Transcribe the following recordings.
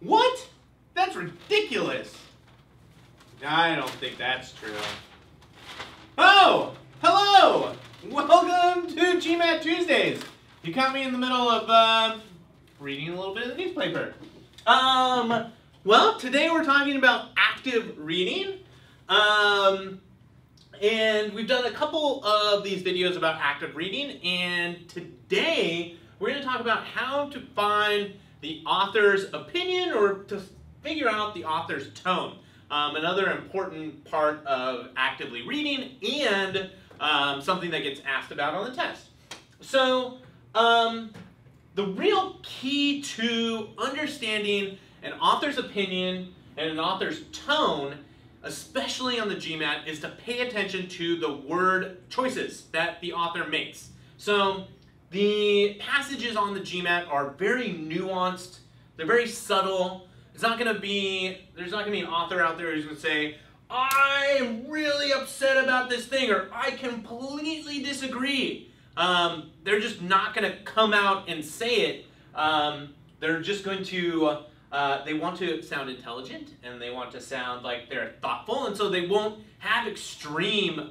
What? That's ridiculous. I don't think that's true. Oh, hello. Welcome to GMAT Tuesdays. You caught me in the middle of reading a little bit of the newspaper. Well, today we're talking about active reading. And we've done a couple of these videos about active reading, and today we're going to talk about how to find the author's opinion or to figure out the author's tone. Another important part of actively reading and something that gets asked about on the test. So the real key to understanding an author's opinion and an author's tone, especially on the GMAT, is to pay attention to the word choices that the author makes. So the passages on the GMAT are very nuanced, they're very subtle. It's not gonna be, there's not gonna be an author out there who's gonna say, I am really upset about this thing, or I completely disagree. They're just not gonna come out and say it. They're just going to, they want to sound intelligent and they want to sound like they're thoughtful, and so they won't have extreme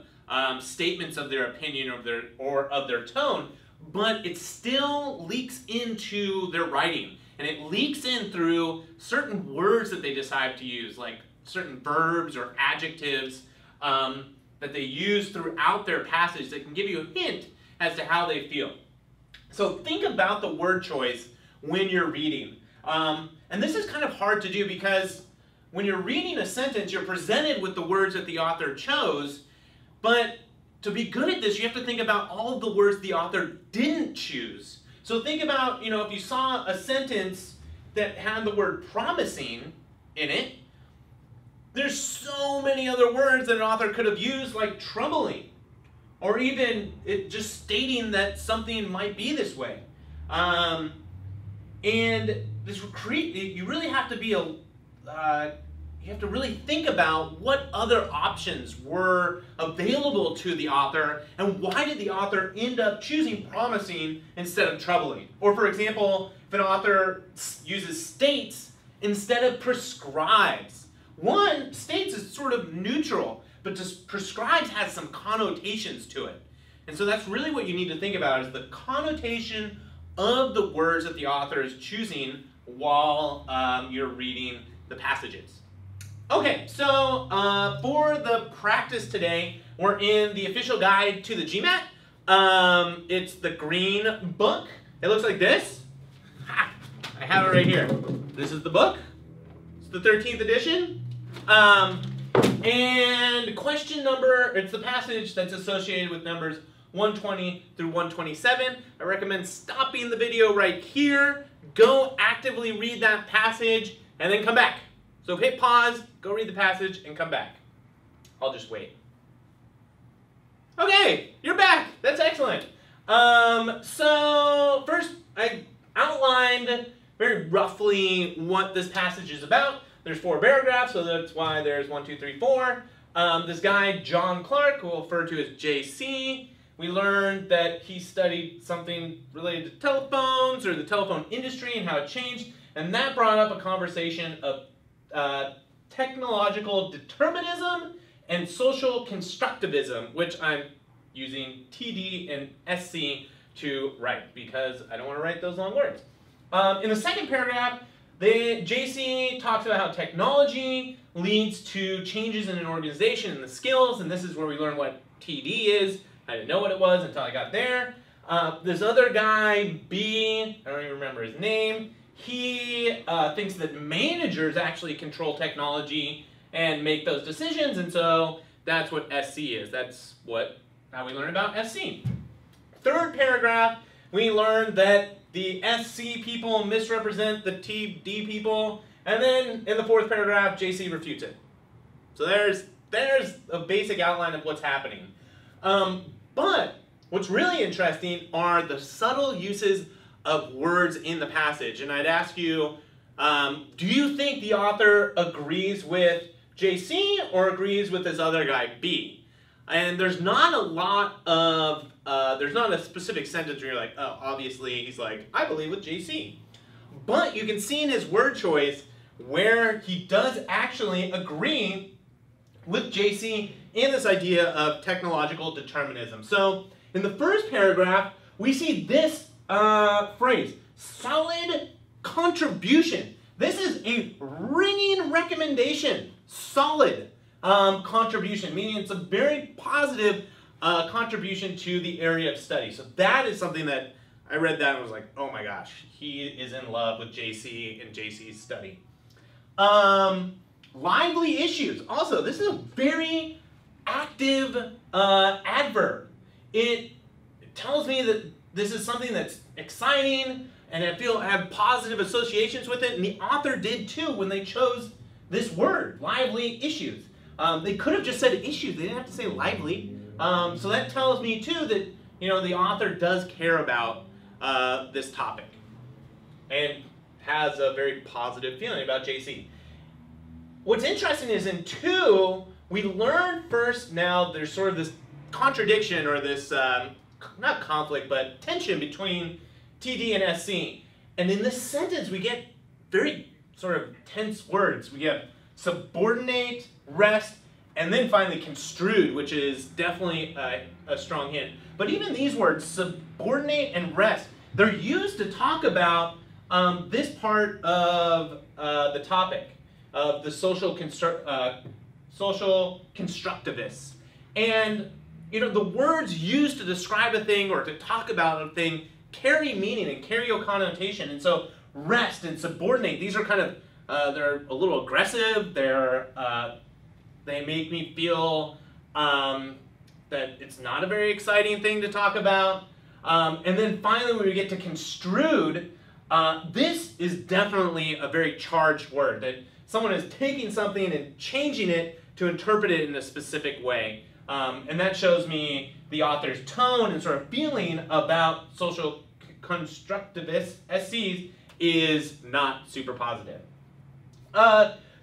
statements of their opinion or of their tone, but it still leaks into their writing, and it leaks in through certain words that they decide to use, like certain verbs or adjectives that they use throughout their passage that can give you a hint as to how they feel. So think about the word choice when you're reading. And this is kind of hard to do because when you're reading a sentence, you're presented with the words that the author chose, but to be good at this, you have to think about all the words the author didn't choose. So think about, you know, if you saw a sentence that had the word promising in it, there's so many other words that an author could have used, like troubling, or even it just stating that something might be this way. And this you really have to be you have to really think about what other options were available to the author and why did the author end up choosing promising instead of troubling. Or for example, if an author uses states instead of prescribes. One, states is sort of neutral, but just prescribes has some connotations to it. And so that's really what you need to think about, is the connotation of the words that the author is choosing while you're reading the passages. Okay, so for the practice today, we're in the Official Guide to the GMAT. It's the green book. It looks like this. Ha! I have it right here. This is the book. It's the 13th edition. And question number, it's the passage that's associated with numbers 120 through 127. I recommend stopping the video right here. Go actively read that passage and then come back. So hit pause, go read the passage, and come back. I'll just wait. Okay, you're back. That's excellent. So first, I outlined very roughly what this passage is about. There's 4 paragraphs, so that's why there's 1, 2, 3, 4. This guy, John Clark, we'll refer to as JC. We learned that he studied something related to telephones or the telephone industry and how it changed, and that brought up a conversation of technological determinism and social constructivism, which I'm using TD and SC to write because I don't want to write those long words. In the second paragraph, JC talks about how technology leads to changes in an organization and the skills, and this is where we learn what TD is. I didn't know what it was until I got there. This other guy, B, I don't even remember his name, he thinks that managers actually control technology and make those decisions, and so that's what SC is. That's how we learn about SC. Third paragraph, we learn that the SC people misrepresent the TD people, and then in the fourth paragraph, JC refutes it. So there's a basic outline of what's happening. But what's really interesting are the subtle uses of words in the passage, and I'd ask you, do you think the author agrees with JC or agrees with this other guy, B? And there's not a lot of, there's not a specific sentence where you're like, oh, obviously he's like, I believe with JC. But you can see in his word choice where he does actually agree with JC in this idea of technological determinism. So in the first paragraph, we see this phrase, solid contribution. This is a ringing recommendation, solid contribution, meaning it's a very positive contribution to the area of study. So that is something that I read that and was like, oh my gosh, he is in love with JC and JC's study. Lively issues. Also, this is a very active adverb. It tells me that this is something that's exciting and I feel I have positive associations with it, and the author did too when they chose this word, lively issues. They could have just said issues, they didn't have to say lively. So that tells me too that, you know, the author does care about this topic and has a very positive feeling about JC. What's interesting is in 2, we learned first now there's sort of this contradiction or this, not conflict, but tension between TD and SC. And in this sentence, we get very sort of tense words. We have subordinate, rest, and then finally construed, which is definitely a strong hint. But even these words, subordinate and rest, they're used to talk about this part of the topic of the social constructivists. And you know, the words used to describe a thing or to talk about a thing carry meaning and carry a connotation. And so rest and subordinate, these are kind of, they're a little aggressive, they're, they make me feel that it's not a very exciting thing to talk about. And then finally when we get to construed, this is definitely a very charged word, that someone is taking something and changing it to interpret it in a specific way. And that shows me the author's tone and sort of feeling about social constructivist SCs is not super positive.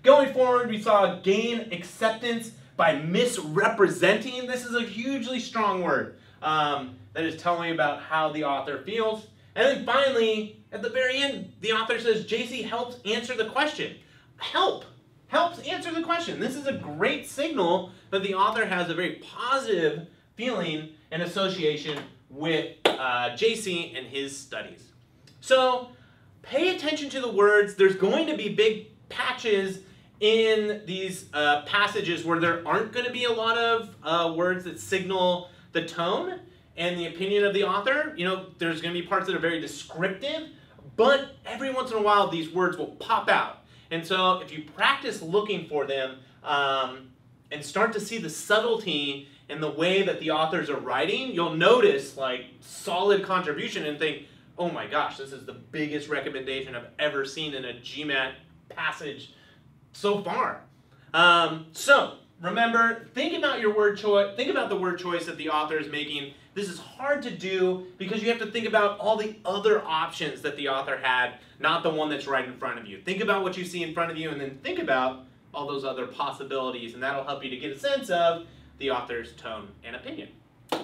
Going forward, we saw gain acceptance by misrepresenting. This is a hugely strong word that is telling me about how the author feels. And then finally, at the very end, the author says, JC helps answer the question. Help. Helps answer the question. This is a great signal that the author has a very positive feeling and association with JC and his studies. So pay attention to the words. There's going to be big patches in these passages where there aren't going to be a lot of words that signal the tone and the opinion of the author. You know, there's going to be parts that are very descriptive, but every once in a while these words will pop out. And so if you practice looking for them and start to see the subtlety in the way that the authors are writing, you'll notice like solid contribution and think, oh my gosh, this is the biggest recommendation I've ever seen in a GMAT passage so far. So remember, think about your word choice, think about the word choice that the author is making. This is hard to do because you have to think about all the other options that the author had, not the one that's right in front of you. Think about what you see in front of you and then think about all those other possibilities, and that'll help you to get a sense of the author's tone and opinion. All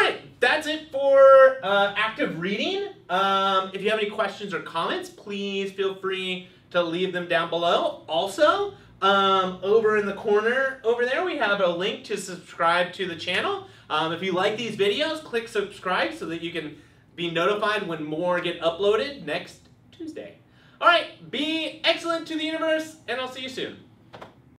right, that's it for active reading. If you have any questions or comments, please feel free to leave them down below. Also, over in the corner over there, we have a link to subscribe to the channel. If you like these videos, click subscribe so that you can be notified when more get uploaded next Tuesday. All right, be excellent to the universe, and I'll see you soon.